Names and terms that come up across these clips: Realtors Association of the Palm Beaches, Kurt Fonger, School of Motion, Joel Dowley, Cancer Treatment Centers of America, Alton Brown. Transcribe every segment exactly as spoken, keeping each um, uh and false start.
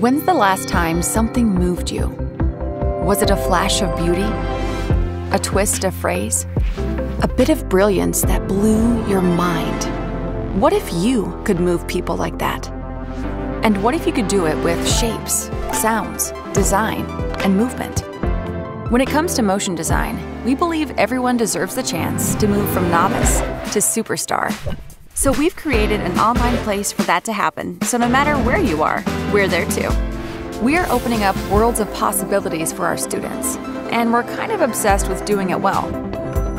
When's the last time something moved you? Was it a flash of beauty? A twist of phrase? A bit of brilliance that blew your mind? What if you could move people like that? And what if you could do it with shapes, sounds, design, and movement? When it comes to motion design, we believe everyone deserves the chance to move from novice to superstar. So we've created an online place for that to happen, so no matter where you are, we're there too. We are opening up worlds of possibilities for our students, and we're kind of obsessed with doing it well.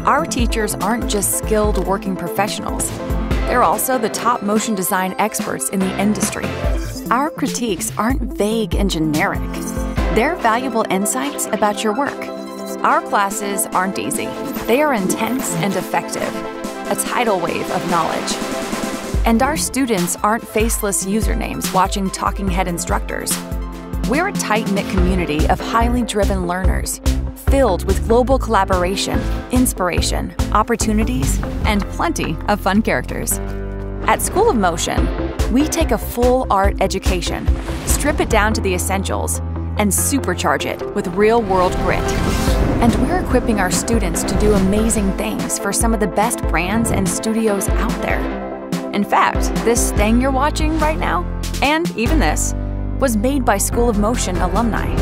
Our teachers aren't just skilled working professionals, they're also the top motion design experts in the industry. Our critiques aren't vague and generic. They're valuable insights about your work. Our classes aren't easy. They are intense and effective, a tidal wave of knowledge. And our students aren't faceless usernames watching talking head instructors. We're a tight-knit community of highly driven learners, filled with global collaboration, inspiration, opportunities, and plenty of fun characters. At School of Motion, we take a full art education, strip it down to the essentials, and supercharge it with real-world grit. And we're equipping our students to do amazing things for some of the best brands and studios out there. In fact, this thing you're watching right now, and even this, was made by School of Motion alumni.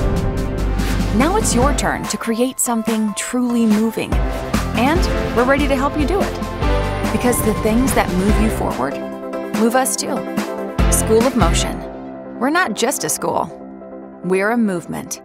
Now it's your turn to create something truly moving, and we're ready to help you do it. Because the things that move you forward move us too. School of Motion. We're not just a school, we're a movement.